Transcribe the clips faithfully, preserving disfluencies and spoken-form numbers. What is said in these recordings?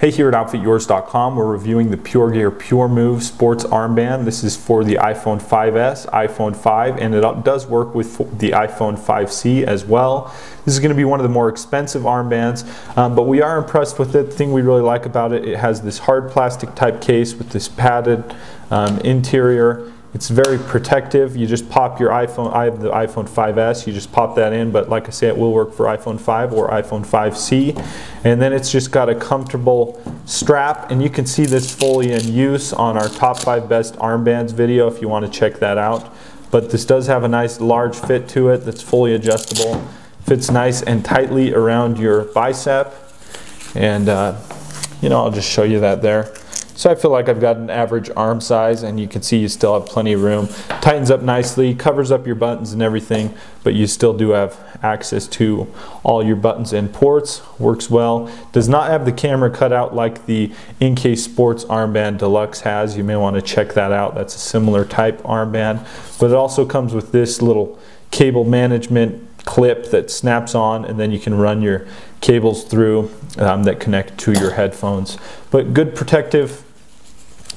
Hey, here at Outfit Yours dot com, we're reviewing the PureGear PureMove Sports Armband. This is for the iPhone five S, iPhone five, and it does work with the iPhone five C as well. This is going to be one of the more expensive armbands, um, but we are impressed with it. The thing we really like about it, it has this hard plastic type case with this padded um, interior. It's very protective. You just pop your iPhone, I have the iPhone five S, you just pop that in, but like I say, it will work for iPhone five or iPhone five C. And then it's just got a comfortable strap, and you can see this fully in use on our top five best armbands video if you want to check that out. But this does have a nice large fit to it that's fully adjustable. Fits nice and tightly around your bicep. And uh, you know, I'll just show you that there. So I feel like I've got an average arm size, and you can see you still have plenty of room. Tightens up nicely, covers up your buttons and everything, but you still do have access to all your buttons and ports. Works well. Does not have the camera cut out like the InCase Sports Armband Deluxe has. You may want to check that out. That's a similar type armband. But it also comes with this little cable management clip that snaps on, and then you can run your cables through um, that connect to your headphones. But good protective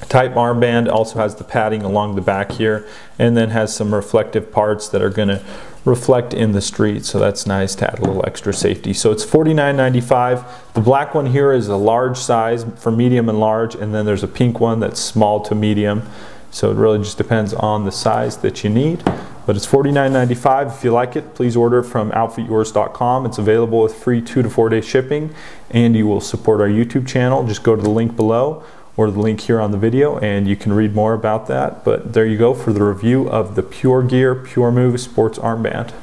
type armband. Also has the padding along the back here, and then has some reflective parts that are going to reflect in the street, so that's nice to add a little extra safety. So it's forty-nine ninety-five. The black one here is a large size for medium and large, and then there's a pink one that's small to medium, so it really just depends on the size that you need. But it's forty-nine ninety-five. If you like it, please order from Outfit Yours dot com. It's available with free two to four day shipping, and you will support our YouTube channel. Just go to the link below or the link here on the video, and you can read more about that. But there you go for the review of the PureGear PureMove Sports Armband.